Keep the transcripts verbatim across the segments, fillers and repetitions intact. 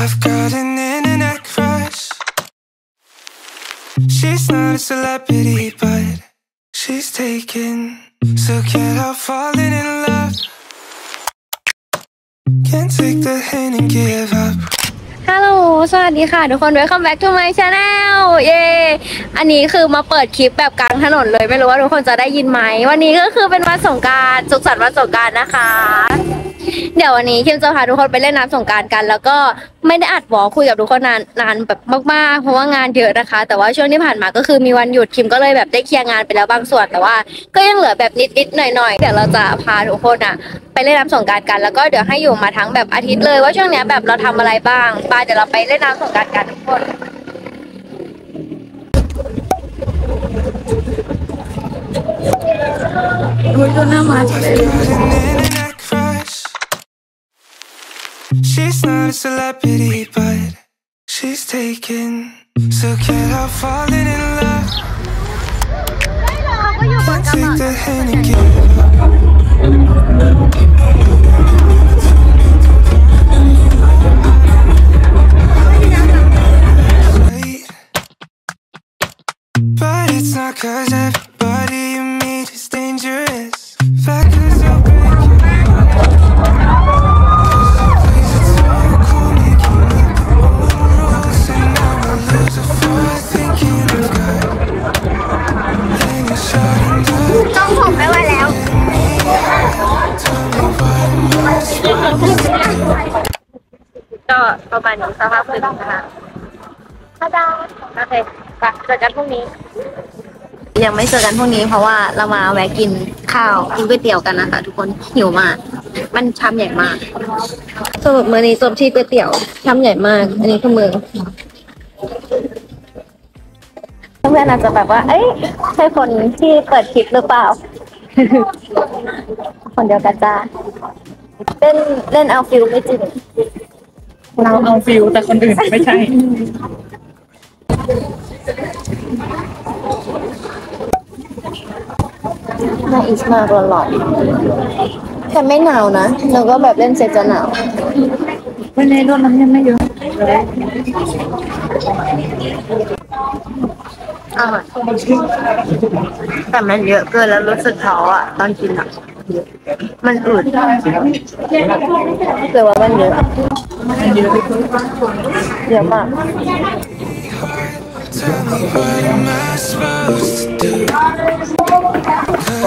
I've got an internet crush. She's not a celebrity, but she's taken. So can't help falling in love. Can't take the hint and give up. Hello สวัสดีค่ะทุกคน Welcome back to my channel เย้อันนี้คือมาเปิดคลิปแบบกลางถนนเลยไม่รู้ว่าทุกคนจะได้ยินไหมวันนี้ก็คือเป็นวันสงกรานต์สุขสันต์วันสงกรานต์นะคะเดี๋ยววันนี้คิมจะพาทุกคนไปเล่นน้ำสงกรานต์กันแล้วก็ไม่ได้อัดวอล์คคุยกับทุกคนนานนานแบบมากๆเพราะว่างานเยอะนะคะแต่ว่าช่วงที่ผ่านมาก็คือมีวันหยุดคิมก็เลยแบบได้เคลียร์งานไปแล้วบางส่วนแต่ว่าก็ยังเหลือแบบนิดๆหน่อยๆเดี๋ยวเราจะพาทุกคนอะไปเล่นน้ำสงกรานต์กันแล้วก็เดี๋ยวให้อยู่มาทั้งแบบอาทิตย์เลยว่าช่วงเนี้ยแบบเราทำอะไรบ้างไปเดี๋ยวเราไปเล่นน้ำสงกรานต์กันทุกคนดูดูหน้ามาเลยShe's not a celebrity, but she's taken. So can't help falling in love. Can't take the hint and give up. But it's not 'cause everybody you meet is dangerous. Factors don't break.ต้องผมไม่ไหวแล้วก็ประมาณนี้สภาพพื้นนะคะบ๊ายบายโอเคไปเจอกันพรุ่งนี้ยังไม่เจอกันพรุ่งนี้เพราะว่าเรามาแวะกินข้าวกินก๋วยเตี๋ยวกันนะคะทุกคนหิวมากมันชามใหญ่มากสรุปมื้อนี้จบที่ก๋วยเตี๋ยวชามใหญ่มากอันนี้คือมือเพื่อนอาจจะแบบว่าเอ้ยใช่คนที่เปิดคลิปหรือเปล่า คนเดียวกันจ้าเล่นเล่นเอาฟิลไม่จริงเราเอาฟิลแต่คนอื่นไม่ใช่ น่าอิจฉาตลอดแต่ไม่หนาวนะเราก็แบบเล่นเสร็จจะหนาววันนี้ร่วมน้ำยังไม่เยอะอ่ะแต่มันเยอะเกินแล้วรู้สึกท้ออ่ะตอนกินอ่ะมันอืดแต่ว่ามันเยอะเยอะมากอ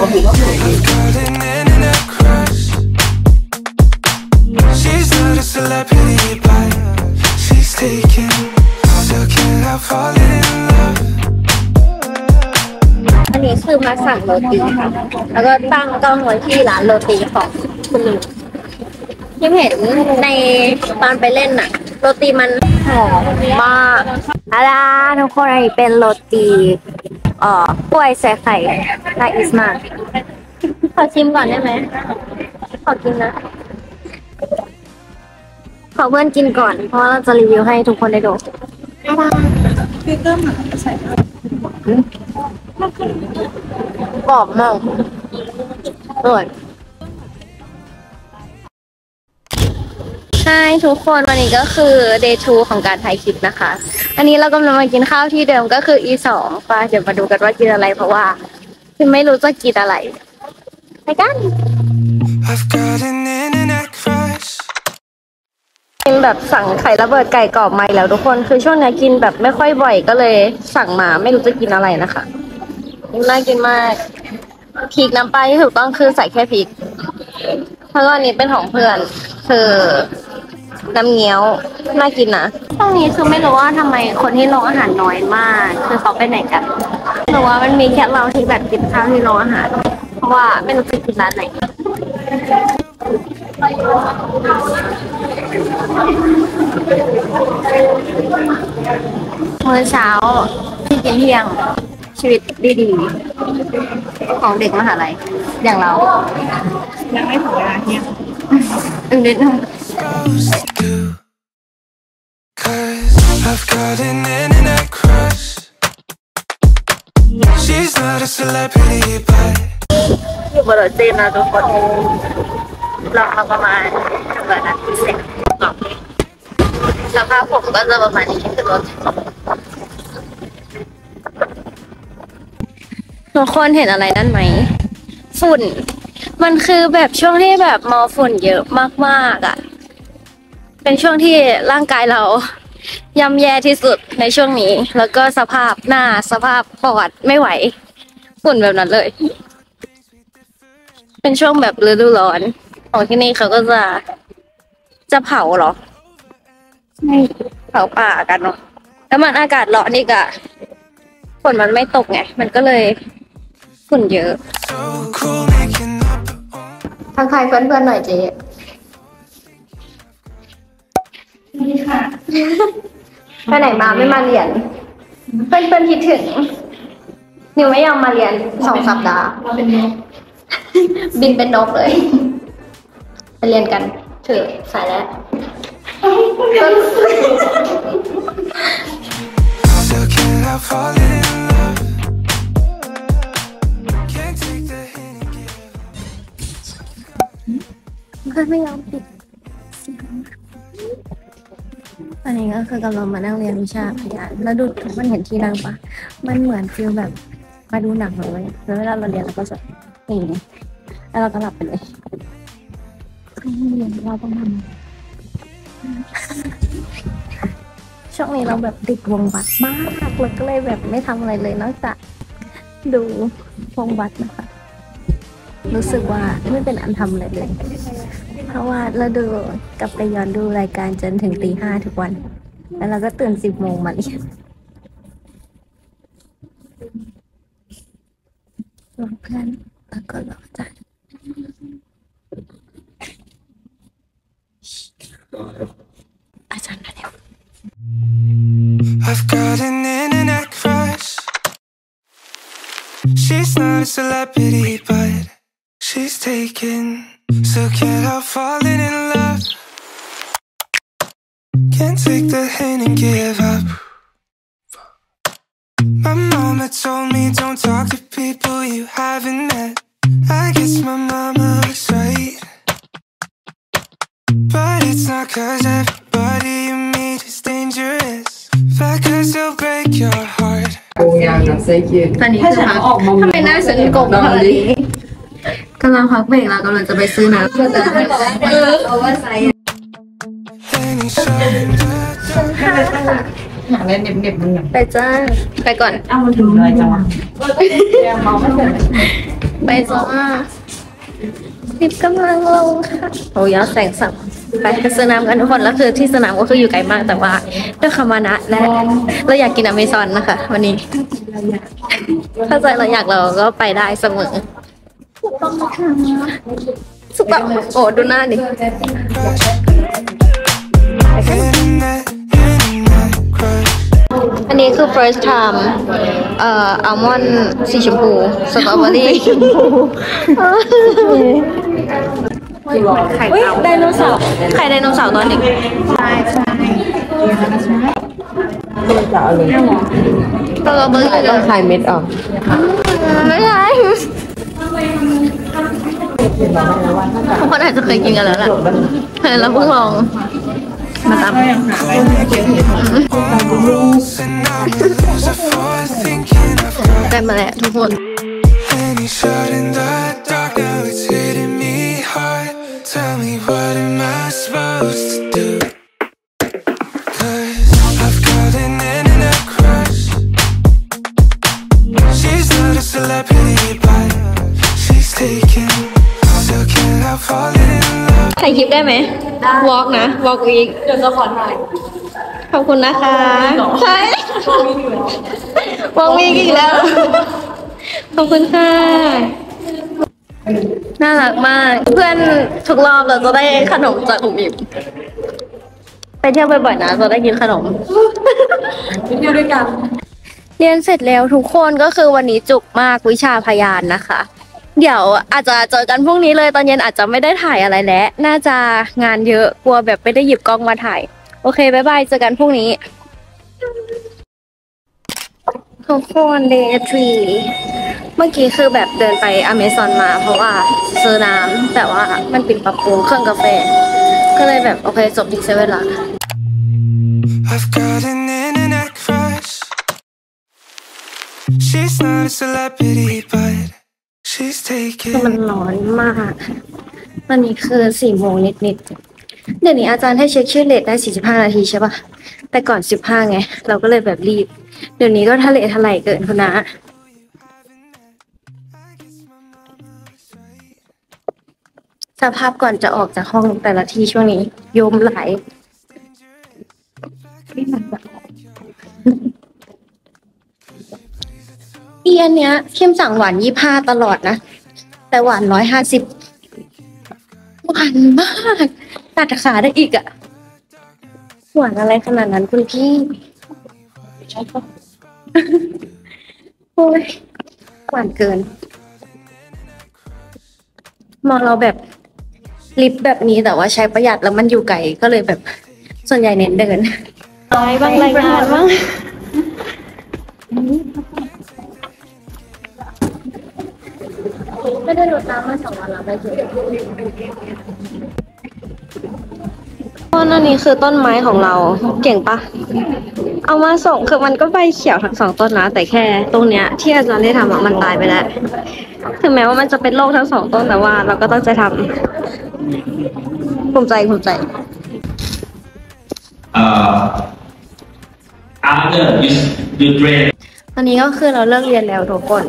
ันนี้คือมาสั่งโรตีค่ะแล้วก็ตั้งกล้องไว้ที่ร้านโรตีของคุณลุงที่เห็นในตอนไปเล่นน่ะโรตีมันหอมมากอาล่ะทุกคนอันนี้เป็นโรตีเอ่อกล้วยใส่ไข่น่าอิสมากขอชิมก่อนได้ไหมขอกินนะขอเพื่อนกินก่อนเพราะเราจะรีวิวให้ทุกคนได้ดูอาล่ะคือเติมหมาใส่กรอบมากอร่อยใช่ทุกคนวันนี้ก็คือ เดย์ ทู ของการถ่ายคลิปนะคะอันนี้เรากำลังมากินข้าวที่เดิมก็คือ อี ทู ป่ะเดี๋ยวมาดูกันว่ากินอะไรเพราะว่าคือไม่รู้จะกินอะไรไปกันกินแบบสั่งไข่ระเบิดไก่กรอบใหม่แล้วทุกคนคือช่วงนี้กินแบบไม่ค่อยบ่อยก็เลยสั่งมาไม่รู้จะกินอะไรนะคะน่ากินมากพริกน้ำปลาที่ถูกต้องคือใส่แค่พริกแล้วก็อันนี้เป็นของเพื่อนคือน้ำเงี้ยวน่ากินนะตรงนี้คือไม่รู้ว่าทำไมคนที่โรงอาหารน้อยมากคือเขาไปไหนกันหรือว่ามันมีแค่เราที่แบบกินข้าวที่โรงอาหารเพราะว่าไม่รู้จะกินร้านไหนมื้อเช้าที่กินเที่ยงชีวิตดีๆของเด็กมหาลัยอย่างเรายังไม่ถึงเวลาเที่ยงอึ้งนิดนึงอยู่บนรถเต็มนะทุกคนลองมาประมาณเกือบนาทีเสร็จ สภาพผมก็จะประมาณนี้ขึ้นรถทุกคนเห็นอะไรนั่นไหมฝุ่นมันคือแบบช่วงที่แบบมอฝุ่นเยอะมากๆอ่ะเป็นช่วงที่ร่างกายเราย่ำแย่ที่สุดในช่วงนี้แล้วก็สภาพหน้าสภาพปอดไม่ไหวฝุ่นแบบนั้นเลยเป็นช่วงแบบฤดูร้อนของที่นี่เขาก็จะจะเผาหรอใช่เผาป่ากันเนาะแล้วมันอากาศร้อนอีกอ่ะฝนมันไม่ตกไงมันก็เลยฝุ่นเยอะทักทายเพื่อนๆหน่อยเจ๊นี่ค่ะไปไหนมาไม่มาเรียนเพื่อนๆคิดถึงนิวไม่ยอมมาเรียนสองสัปดาห์บินเป็นนกเลยไปเรียนกันเถอะสายแล้วเพื่อนไม่ยอมปิดอันนี้ก็คือกำลังมานั่งเรียนวิชาพยานแล้วดูมันเห็นที่นั่งปะมันเหมือนฟิลแบบมาดูหนังเลยแล้วเวลาเราเรียนเราก็จะอย่างนี้แล้วเราก็หลับไปเลยเรียนเราต้องทำช่วงนี้เราแบบติดวงบัตรมากเราก็เลยแบบไม่ทำอะไรเลยนอกจากดูวงบัตรนะคะรู้สึกว่าไม่เป็นอันทำอะไรเลยเพราะว่าเราดูกลับไปย้อนดูรายการจนถึงตีห้าทุกวันแล้วเราก็ตื่นสิบโมงมาเรียนรอเพื่อนแล้วก็รออาจารย์อาจารย์มาแล้วShe's taken, so can't help falling in love. Can't take the hint and give up. My mama told me don't talk to people you haven't met. I guess my mama was right, but it's not 'cause everybody you meet is dangerous. That 'cause they'll break your heart. Oh yeah, I'm so cute. ถ้าฉันออกมาทำไมหน้าฉันกลมขนาดนี้กำลังพักเบรกเรากำลังจะไปซื้อน้ำเพื่อจะไปเออโอเวอร์ไซส์หาอะไรเน็บๆมึงไปจ้าไปก่อนอ้าวมันถึงเลยจ้าไปจ้าคลิปกำลังลงค่ะโอ้ยแสงสับไปไปซื้อน้ำกันทุกคนแล้วคือที่สนามก็คืออยู่ไกลมากแต่ว่าด้วยคำมานะและเราอยากกินอเมซอนนะคะวันนี้ถ้าใจเราอยากเราก็ไปได้เสมอสุกแบบโอ้ดูหน้าดิอันนี้คือ first time เอ่ออัลมอนด์สีชมพูสตรอเบอรี่ชมพูไข่ไดโนเสาร์ไข่ไดโนเสาร์ตอนเด็กใช่ใช่สตรอเบอรี่ต้องไข่เม็ดออกไม่ใช่ทุกคนอาจจะเคยกินกันแล้วแหละเคยแล้วเพิ่งลองมาตามได้มาแล้วทุกคนถ่ายคลิปได้ไหมวอล์กนะวอล์กอีกเดี๋ยวจะขอถ่ายขอบคุณนะคะใช่วอล์กอีกอีกแล้วขอบคุณค่ะน่ารักมากเพื่อนทุกรอบเราจะได้ขนมจากอุ๋มอิ๋มไปเที่ยวบ่อยๆนะจะได้กินขนมไปเที่ยวด้วยกันเรียนเสร็จแล้วทุกคนก็คือวันนี้จุกมากวิชาพยานนะคะเดี๋ยวอาจจะเจอกันพรุ่งนี้เลยตอนเย็นอาจจะไม่ได้ถ่ายอะไรแล้วน่าจะงานเยอะกลัวแบบไม่ได้หยิบกล้องมาถ่ายโอเคบ๊ายบายเจอกันพรุ่งนี้ทุกคนเดย์ทรีเมื่อกี้คือแบบเดินไปอเมซอนมาเพราะว่าซื้อน้ำแต่ว่ามันปิดปรับปรุงเครื่องกาแฟก็เลยแบบโอเคจบที่เซเว่นละ gotten in an act crush. She's not a celebrity, but she's taking. มันร้อนมากวันนี้คือสี่โมงนิดๆเดี๋ยวนี้อาจารย์ให้เช็คชื่อเลทได้สี่สิบห้านาทีใช่ป่ะแต่ก่อนสิบห้าไงเราก็เลยแบบรีบเดี๋ยวนี้ก็ทะเลทลายเกินคุณนะสภาพก่อนจะออกจากห้องแต่ละที่ช่วงนี้โยมไหลอีอันเนี้ยเข้มสั่งหวานยี่ห้าตลอดนะแต่หวานร้อยห้าสิบหวานมากตัดขาได้อีกอะหวานอะไรขนาดนั้นคุณพี่ใช่ปะโอ้ยหวานเกินมองเราแบบลิปแบบนี้แต่ว่าใช้ประหยัดแล้วมันอยู่ไกลก็เลยแบบส่วนใหญ่เน้นเดินร้อยบ้างรายงานบ้างไม่ได้ลดน้ำมาสองวันแล้วไปเจอต้นนี้คือต้นไม้ของเราเก่งปะเอามาส่งคือมันก็ใบเขียวทั้งสองต้นนะแต่แค่ตรงเนี้ยที่อาจารย์ได้ทำมันตายไปแล้วถึงแม้ว่ามันจะเป็นโรคทั้งสองต้นแต่ว่าเราก็ต้องใจทำภูมิใจภูมิใจ Other is the drain ตอนนี้ก็คือเราเลิกเรียนแล้วทุกคน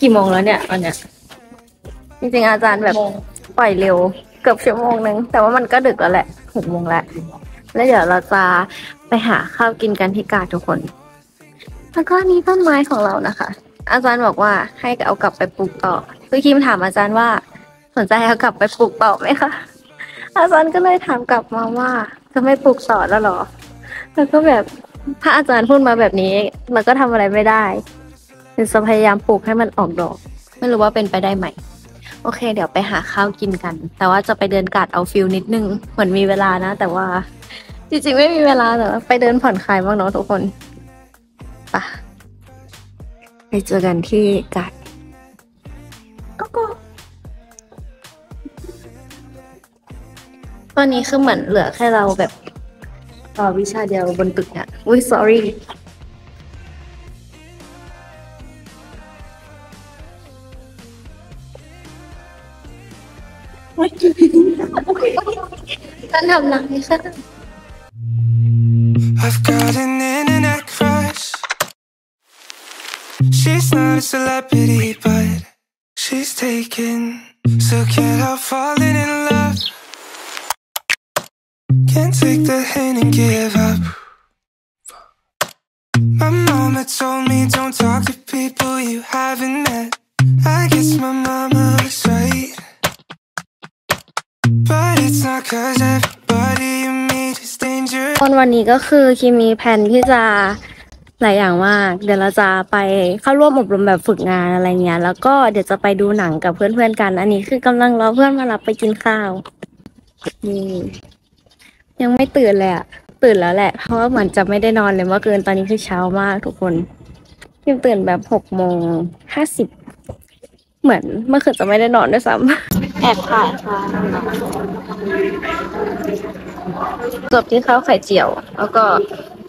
กี่โมงแล้วเนี่ยตอนเนี้ยจริงๆอาจารย์แบบปล่อยเร็วเกือบชั่วโมงนึงแต่ว่ามันก็ดึกแล้วแหละหกโมงแล้วแล้วเดี๋ยวเราจะไปหาข้าวกินกันที่กาดทุกคนแล้วก็นี่ต้นไม้ของเรานะคะอาจารย์บอกว่าให้เอากลับไปปลูกต่อคือคิมถามอาจารย์ว่าสนใจเอากลับไปปลูกต่อไหมคะอาจารย์ก็เลยถามกลับมาว่าจะไม่ปลูกต่อแล้วหรอแล้วก็แบบถ้าอาจารย์พูดมาแบบนี้เราก็ทำอะไรไม่ได้จะพยายามปลูกให้มันออกดอกไม่รู้ว่าเป็นไปได้ไหมโอเคเดี๋ยวไปหาข้าวกินกันแต่ว่าจะไปเดินกาดเอาฟิลนิดนึงเหมือนมีเวลานะแต่ว่าจริงๆไม่มีเวลาแต่ว่าไปเดินผ่อนคลายบ้างเนาะทุกคนไปไปเจอกันที่กาดก็ก็ตอนนี้คือเหมือนเหลือแค่เราแบบต่อวิชาเดียวบนตึกเนี่ยอุ้ย sorryฉันทำหนักเลยค่ะ I've gotten in an act crush. She's not a celebrity, but she's taken. So get out falling in love. Can't take the hint and give up. My mama told me don't talk to people you haven't met. I guess my mama was right.วันวันนี้ก็คือคิมมีแผนที่จะหลายอย่างมากเดี๋ยวเราจะไปเข้าร่วมอบรมแบบฝึกงานอะไรเงี้ยแล้วก็เดี๋ยวจะไปดูหนังกับเพื่อนๆกันอันนี้คือกำลังรอเพื่อนมารับไปกินข้าวนี่ยังไม่ตื่นเลยอะตื่นแล้วแหละเพราะว่าเหมือนจะไม่ได้นอนเลยเมื่อคืนตอนนี้คือเช้ามากทุกคนคิมตื่นแบบหกโมงห้าสิบเหมือนเมื่อคืนจะไม่ได้นอนด้วยซ้ำแอบถ่ายค่ะจบที่ข้าวไข่เจียวแล้วก็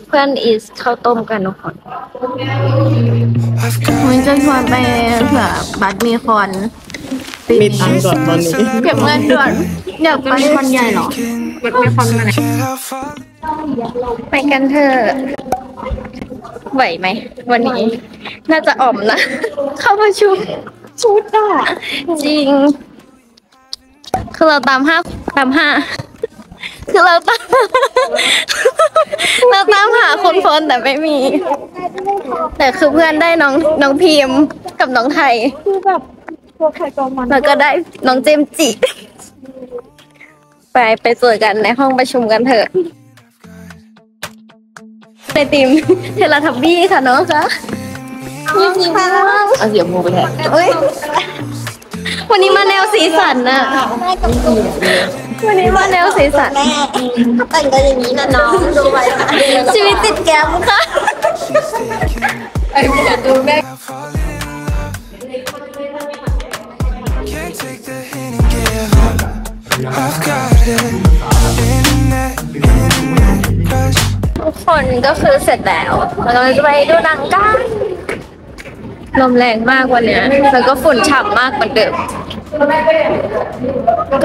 เพื่อนอีสข้าวต้มกันทุกคนมึงจะชวนไปเผื่อบัตรมีคอนมีตังค์ก่อนตอนนี้เก็บเงินด่วนเดี๋ยวไปคอนใหญ่หรอบัตรมีคอนมาไหนไปกันเถอะไหวไหมวันนี้น่าจะอ่อมนะเข้าประชุมชุดอ่ะจริงคือเราตามห้าตามห้าคือเราตามเราตามหาคนพลแต่ไม่มีแต่คือเพื่อนได้น้องน้องพิมพ์กับน้องไทยคือแบบตัวใครตัวมันแล้วก็ได้น้องเจมจิไปไปสวยกันในห้องประชุมกันเถอะไปติมเทเลทับบี้ค่ะน้องคะยิ้มยิ้มเอาเสียบมูไปแทนเอ้ยวันนี้มาแนวสีสันนะวันนี้มาแนวสีสันแม่แต่งกันอย่างนี้นะน้องดูไปชีวิตติดแก้มค่ะไอ้ผู้ชายดูแม่ทุกค คนก็คือเสร็จแล้วเราจะไปดูหนังกันลมแรงมากวันนี้แล้วก็ฝุ่นฉ่ำมากเหมือนเดิม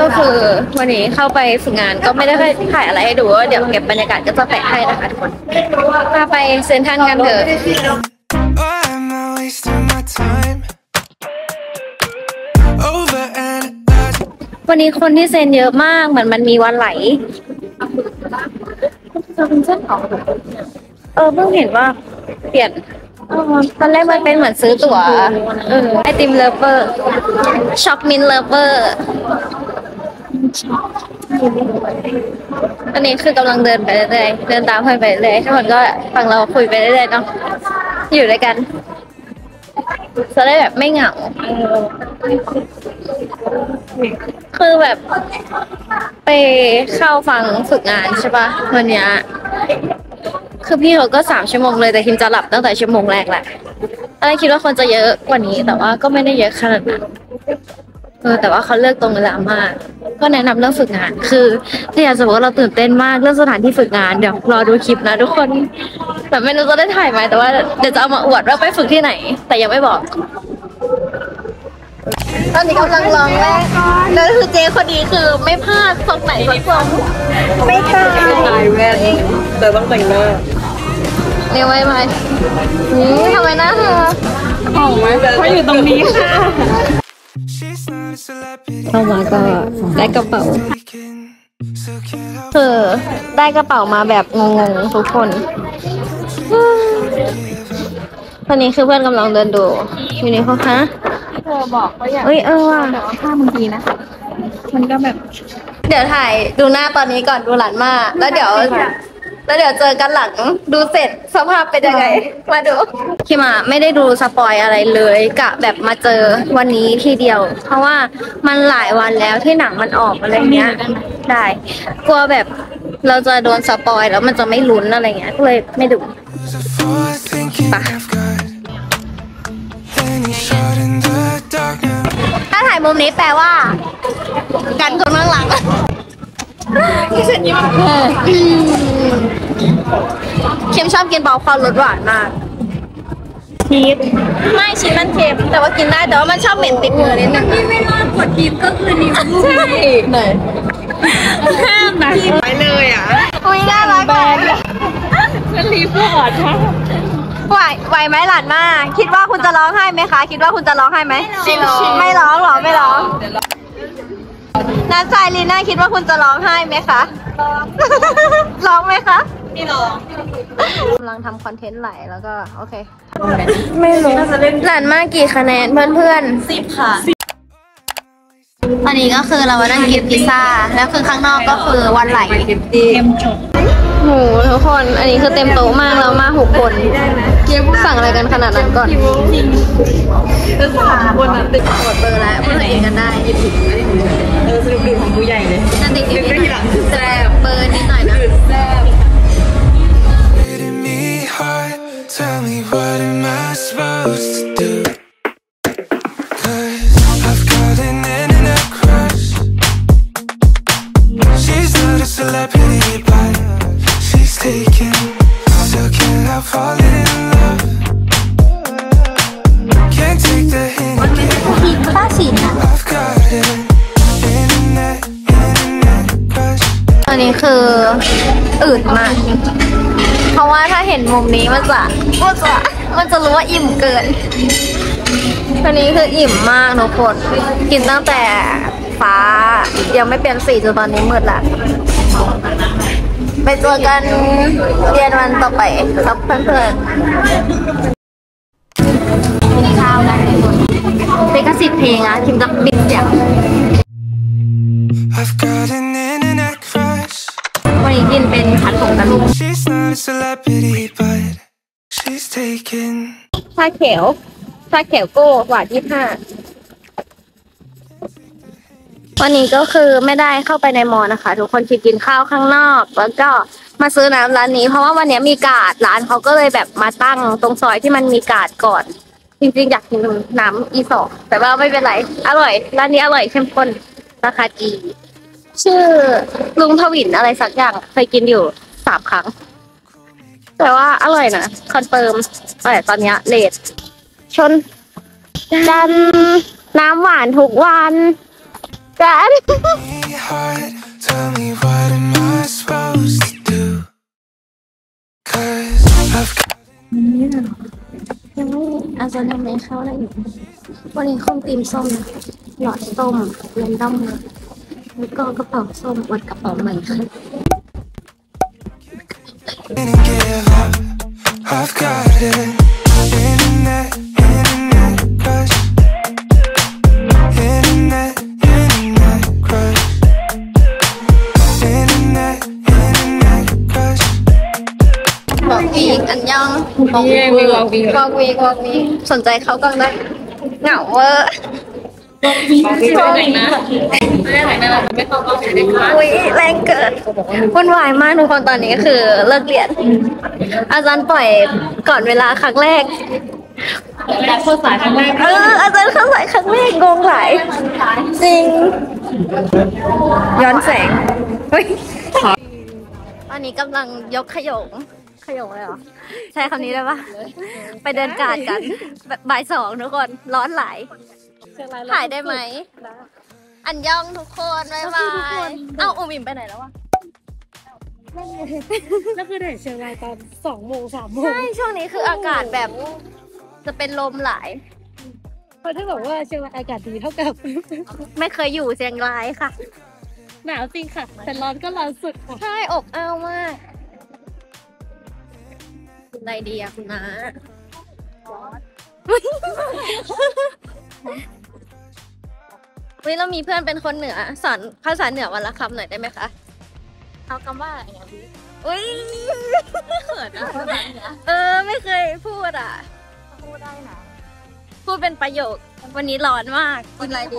ก็คือวันนี้เข้าไปฝึกงานก็ไม่ได้ถ่ายอะไรให้ดูเดี๋ยวเก็บบรรยากาศก็จะแปะให้นะคะทุกคนมาไปเซ็นทรัลกันเถอะวันนี้คนที่เซ็นเยอะมากเหมือนมันมีวันไหลเออเพิ่งเห็นว่าเปลี่ยนตอนแรกมันเป็นเหมือนซื้อตั๋วไอติมเลเวอร์ช็อกมินเลเวอร์อันนี้คือกำลังเดินไปเรื่อยๆเดินตามไปเรื่อยๆทุกคนก็ฟังเราคุยไปเรื่อยๆเนาะอยู่ด้วยกันจะได้แบบไม่เหงาคือแบบไปเข้าฟังฝึกงานใช่ปะวันนี้คือพี่เขาก็สามชั่วโมงเลยแต่คิมจะหลับตั้งแต่ชั่วโมงแรกแหละอะไรคิดว่าคนจะเยอะกว่านี้แต่ว่าก็ไม่ได้เยอะขนาดนั้นเออแต่ว่าเขาเลือกตรงเวลามากก็แนะนำเรื่องฝึกงานคือถ้าอยากจะบอกว่าเราตื่นเต้นมากเรื่องสถานที่ฝึกงานเดี๋ยวรอดูคลิปนะทุกคนแต่ไม่รู้จะได้ถ่ายไหมแต่ว่าเดี๋ยวจะเอามาอวดว่าไปฝึกที่ไหนแต่ยังไม่บอกตอนนี้กำลังลองแรกแล้วคือเจคนดีคือไม่พลาดตรงไหนสักตรงไม่ตายแว่นแต่ต้องแต่งหน้าเร็วไว้ไหมทำไมหน้าเธอห่องไหมเขาอยู่ตรงนี้ค่ะเข้ามาก็ได้กระเป๋าเธอได้กระเป๋ามาแบบงงๆทุกคนตอนนี้คือเพื่อนกำลังเดินดูอยู่ในห้องฮะเธอบอกว่าอยากเอ้ยเออว่ะแต่ว่าผ้ามันดีนะมันก็แบบเดี๋ยวถ่ายดูหน้าตอนนี้ก่อนดูหลังมากแล้วเดี๋ยวแล้วเดี๋ยวเจอกันหลังดูเสร็จสภาพเป็นยังไงมาดูคิมะไม่ได้ดูสปอยอะไรเลยกะแบบมาเจอวันนี้ทีเดียวเพราะว่ามันหลายวันแล้วที่หนังมันออกอะไรเงี้ยได้กลัวแบบเราจะโดนสปอยแล้วมันจะไม่ลุ้นอะไรเงี้ยก็เลยไม่ดูปะถ้าถ่ายมุมนี้แปลว่ากันคนข้างหลังเช่นนี้มันเค็มชอบกินเบาคอรสหวานมากชีสไม่ชีสมันเค็มแต่ว่ากินได้แต่ว่ามันชอบเหม็นติดมือนิดนึงที่ไม่รอดกดชีสก็คือนิ้วใช่เลยห้ามนะไปเลยอ่ะอุ้ยน่ารักแบบฉันรีบอดค่ะไหวไหวไหมหลานมากคิดว่าคุณจะร้องไห้ไหมคะคิดว่าคุณจะร้องไห้ไหมไม่ร้องหรอไม่ร้องน้าชายลีน่าคิดว่าคุณจะร้องไห้ไหมคะร้องไหมคะไม่ร้องกำลังทำคอนเทนต์ไหลแล้วก็โอเคไม่รู้หลานมากกี่คะแนนเพื่อนเพื่อนสิบค่ะตอนนี้ก็คือเรามานั่งกินพิซซ่าแล้วคือข้างนอกก็คือวันไหลหมูทุกคนอันนี้คือเต็มโต๊ะมากแล้วมาหกคนสั่งอะไรกันขนาดนั้นก่อนคนนั้นติดกดเบอร์แล้วเพื่อนเองกันได้เออสนุกดีของผู้ใหญ่เลยนั่นติดติดที่หลังแซ่บเบอร์นิดหน่อยนะแซ่บอันนี้คืออืดมากเพราะว่าถ้าเห็นมุมนี้มันจะมันจะมันจะรู้ว่าอิ่มเกินอันนี้คืออิ่มมากทุกคนกินตั้งแต่ฟ้ายังไม่เป็นสีจนตอนนี้มืดละไปเจอกันเรียนวันต่อไปครับเพื่อนๆข้าวกันทุกคนเป็นกระสิบเพลงอ่ะคิมจะบิดเสียงวันนี้กินเป็นขันของกันลูกชาเขียวชาเขียวโก้หวานยี่ห้าวันนี้ก็คือไม่ได้เข้าไปในมอนะคะทุกคนคิดกินข้าวข้างนอกแล้วก็มาซื้อน้ำร้านนี้เพราะว่าวันนี้มีกาดร้านเขาก็เลยแบบมาตั้งตรงซอยที่มันมีกาดก่อนจริงๆอยากกินน้ำอีสอกแต่ว่าไม่เป็นไรอร่อยร้านนี้อร่อยเข้มข้นราคาดีชื่อลุงทวินอะไรสักอย่างเคยกินอยู่สามครั้ง แต่ว่าอร่อยนะคอนเฟิร์มแต่ตอนนี้เลทชนดันน้ำหวานทุกวันกัน นี่นะยังไม่อาจจะทำอะไรเข้าได้อยู่วันนี้ข้อมตีมส้มหลอดส้มเรนดอมแล้วก็กระเป๋าส้มวัดกระเป๋าใหม่ค่ะบอกวีอันยองบอกวีบอกวีบอกวีบอกวีสนใจเขาก็ได้เหงาเวอร์บอกวีไม่ได้ไหนนะไม่ได้ไหนนะไม่ต้องบอกวีได้ค่ะวีแรงเกิดวุ่นวายมากทุกคนตอนนี้ก็คือเลิกเรียนอาจารย์ปล่อยก่อนเวลาครั้งแรกอาจารย์เข้าสายครั้งแรกเอออาจารย์เข้าสายครั้งแรกงงหลายจริงย้อนแสงตอนนี้กำลังยกขยงขยงเลยเหรอใช้คำนี้ได้ปะไปเดินกาดกันบ่ายสองทุกคนร้อนหลายถ่ายได้ไหมอันย่องทุกคนบ๊ายบายเอ้าอุ๋มอิ่มไปไหนแล้ววะนั่นคือเดินเชียงรายตอนสองโมงสามโมงใช่ช่วงนี้คืออากาศแบบจะเป็นลมหลายเพราะถ้าบอกว่าเชียงรายอากาศดีเท่ากับไม่เคยอยู่เชียงรายค่ะหนาวจริงค่ะแต่ร้อนก็ร้อนสุดใช่อกอ้าวมากอะไรดีอะคุณน้าวันนี้เรามีเพื่อนเป็นคนเหนือสอนภาษาเหนือวันละคำหน่อยได้ไหมคะเอาคำว่าอะไรอย่างนี้อุ้ยเขินอะภาษาเหนือเออไม่เคยพูดอะพูดได้นะพูดเป็นประโยควันนี้ร้อนมากกินอะไรดี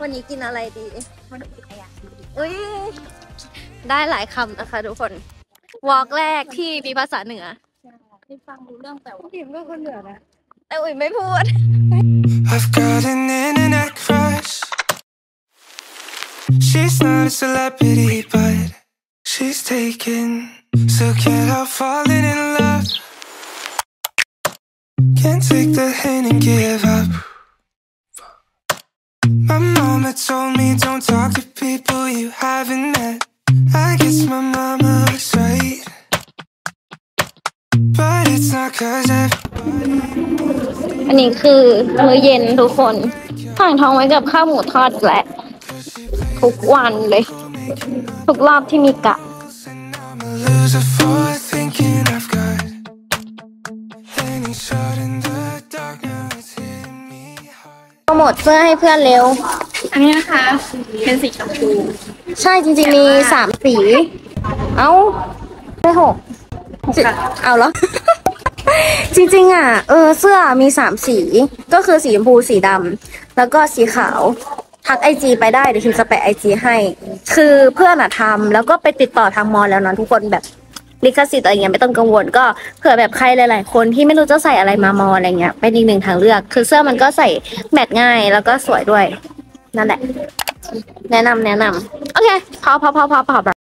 วันนี้กินอะไรดีวันนี้กินอะไรอะอุ้ยได้หลายคำนะคะทุกคนวอล์กแรกที่มีภาษาเหนือได้ฟังรู้เรื่องแต่ว่าพี่ไม่คนเหนือนะแต่อุ๋ยไม่พูดI guess my mama was right, but it's not 'cause everybody. อันนี้คือมื้อเย็นทุกคนสั่งท้องไว้กับข้าวหมูทอดและทุกวันเลยทุกรอบที่มีกะโปรโมทเพื่อให้เพื่อนเร็วอันนี้นะคะเป็นสีชมพูใช่จริงๆมีสามสีเอ้าได้หกเอาเหรอจริงๆอ่ะเออเสื้อมีสามสีก็คือสีชมพูสีดำแล้วก็สีขาวทักไอจีไปได้เดี๋ยวทีมจะแปะไอจีให้คือเพื่อนอ่ะทำแล้วก็ไปติดต่อทางมอลแล้วนะทุกคนแบบลิขสิทธิ์อะไรเงี้ยไม่ต้องกังวลก็เผื่อแบบใครหลายๆคนที่ไม่รู้จะใส่อะไรมามอลอะไรเงี้ยเป็นอีกหนึ่งทางเลือกคือเสื้อมันก็ใส่แมทง่ายแล้วก็สวยด้วยนั่นแหละแนะนำแนะนำโอเคพอพอพอพอพอ